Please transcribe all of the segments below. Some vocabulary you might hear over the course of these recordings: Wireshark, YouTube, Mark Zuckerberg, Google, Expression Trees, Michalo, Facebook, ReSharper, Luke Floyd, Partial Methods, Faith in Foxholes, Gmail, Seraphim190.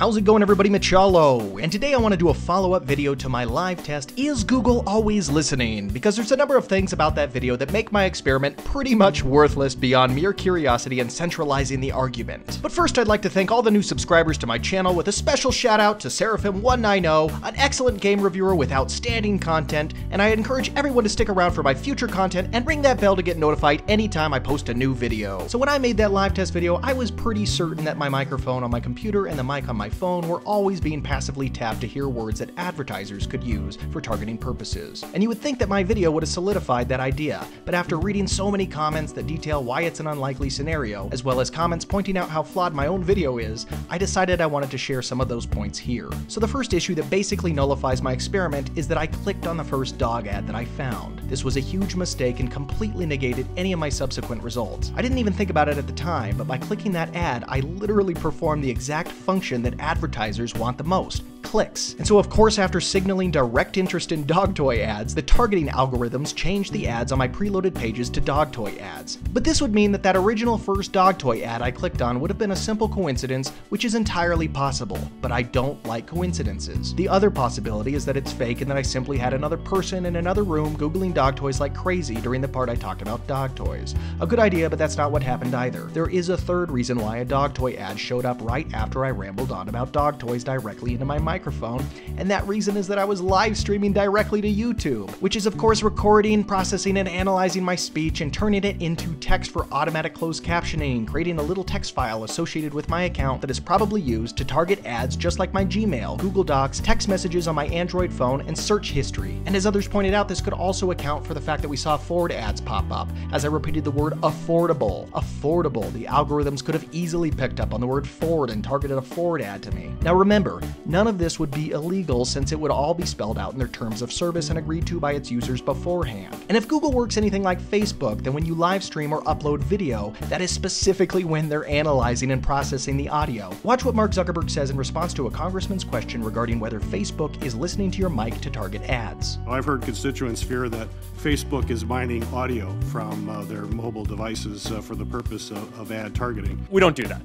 How's it going, everybody? Michalo, and today I want to do a follow-up video to my live test, Is Google Always Listening? Because there's a number of things about that video that make my experiment pretty much worthless beyond mere curiosity and centralizing the argument. But first, I'd like to thank all the new subscribers to my channel with a special shout out to Seraphim190, an excellent game reviewer with outstanding content, and I encourage everyone to stick around for my future content and ring that bell to get notified anytime I post a new video. So when I made that live test video, I was pretty certain that my microphone on my computer and the mic on my phone were always being passively tapped to hear words that advertisers could use for targeting purposes. And you would think that my video would have solidified that idea, but after reading so many comments that detail why it's an unlikely scenario, as well as comments pointing out how flawed my own video is, I decided I wanted to share some of those points here. So the first issue that basically nullifies my experiment is that I clicked on the first dog ad that I found. This was a huge mistake and completely negated any of my subsequent results. I didn't even think about it at the time, but by clicking that ad, I literally performed the exact function that advertisers want the most: clicks. And so of course, after signaling direct interest in dog toy ads, the targeting algorithms changed the ads on my preloaded pages to dog toy ads. But this would mean that that original first dog toy ad I clicked on would have been a simple coincidence, which is entirely possible, but I don't like coincidences. The other possibility is that it's fake and that I simply had another person in another room Googling dog toys like crazy during the part I talked about dog toys. A good idea, but that's not what happened either. There is a third reason why a dog toy ad showed up right after I rambled on about dog toys directly into my microphone, and that reason is that I was live streaming directly to YouTube, which is of course recording, processing, and analyzing my speech and turning it into text for automatic closed captioning, creating a little text file associated with my account that is probably used to target ads just like my Gmail, Google Docs, text messages on my Android phone, and search history. And as others pointed out, this could also account for the fact that we saw Ford ads pop up as I repeated the word affordable. Affordable. The algorithms could have easily picked up on the word Ford and targeted a Ford ad to me. Now remember, none of this would be illegal since it would all be spelled out in their terms of service and agreed to by its users beforehand. And if Google works anything like Facebook, then when you live stream or upload video, that is specifically when they're analyzing and processing the audio. Watch what Mark Zuckerberg says in response to a congressman's question regarding whether Facebook is listening to your mic to target ads. I've heard constituents fear that Facebook is mining audio from their mobile devices for the purpose of ad targeting. We don't do that.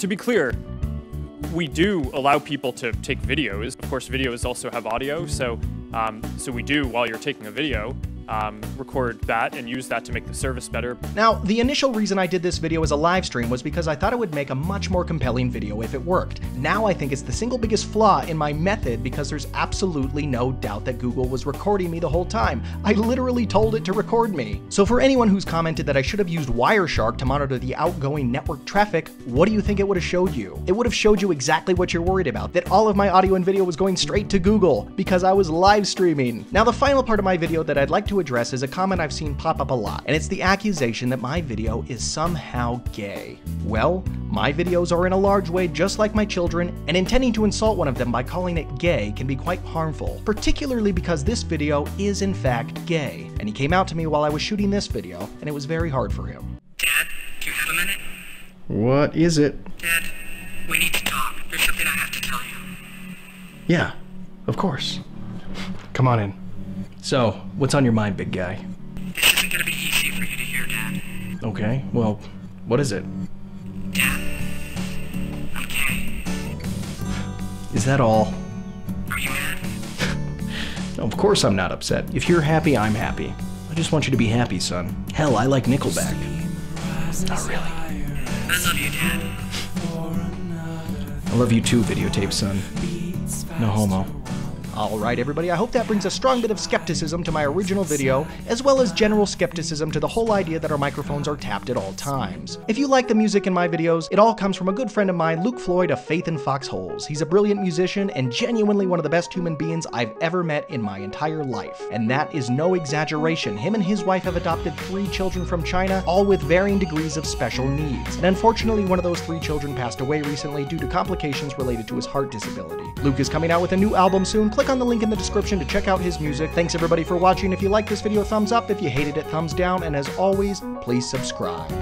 To be clear, we do allow people to take videos. Of course, videos also have audio, so we do, while you're taking a video, record that and use that to make the service better. Now, the initial reason I did this video as a live stream was because I thought it would make a much more compelling video if it worked. Now I think it's the single biggest flaw in my method because there's absolutely no doubt that Google was recording me the whole time. I literally told it to record me. So for anyone who's commented that I should have used Wireshark to monitor the outgoing network traffic, what do you think it would have showed you? It would have showed you exactly what you're worried about, that all of my audio and video was going straight to Google because I was live streaming. Now, the final part of my video that I'd like to address is a comment I've seen pop up a lot, and it's the accusation that my video is somehow gay. Well, my videos are in a large way just like my children, and intending to insult one of them by calling it gay can be quite harmful, particularly because this video is in fact gay, and he came out to me while I was shooting this video, and it was very hard for him. Dad, do you have a minute? What is it? Dad, we need to talk. There's something I have to tell you. Yeah, of course. Come on in. So, what's on your mind, big guy? This isn't gonna be easy for you to hear, Dad. Okay, well, what is it? Dad, I'm gay. Is that all? Are you mad? Of course I'm not upset. If you're happy, I'm happy. I just want you to be happy, son. Hell, I like Nickelback. Not really. I love you, Dad. I love you too, videotape, son. No homo. Alright everybody, I hope that brings a strong bit of skepticism to my original video, as well as general skepticism to the whole idea that our microphones are tapped at all times. If you like the music in my videos, it all comes from a good friend of mine, Luke Floyd of Faith in Foxholes. He's a brilliant musician and genuinely one of the best human beings I've ever met in my entire life. And that is no exaggeration. Him and his wife have adopted 3 children from China, all with varying degrees of special needs. And unfortunately, one of those 3 children passed away recently due to complications related to his heart disability. Luke is coming out with a new album soon. Click on the link in the description to check out his music. Thanks everybody for watching. If you liked this video, thumbs up. If you hated it, thumbs down. And as always, please subscribe.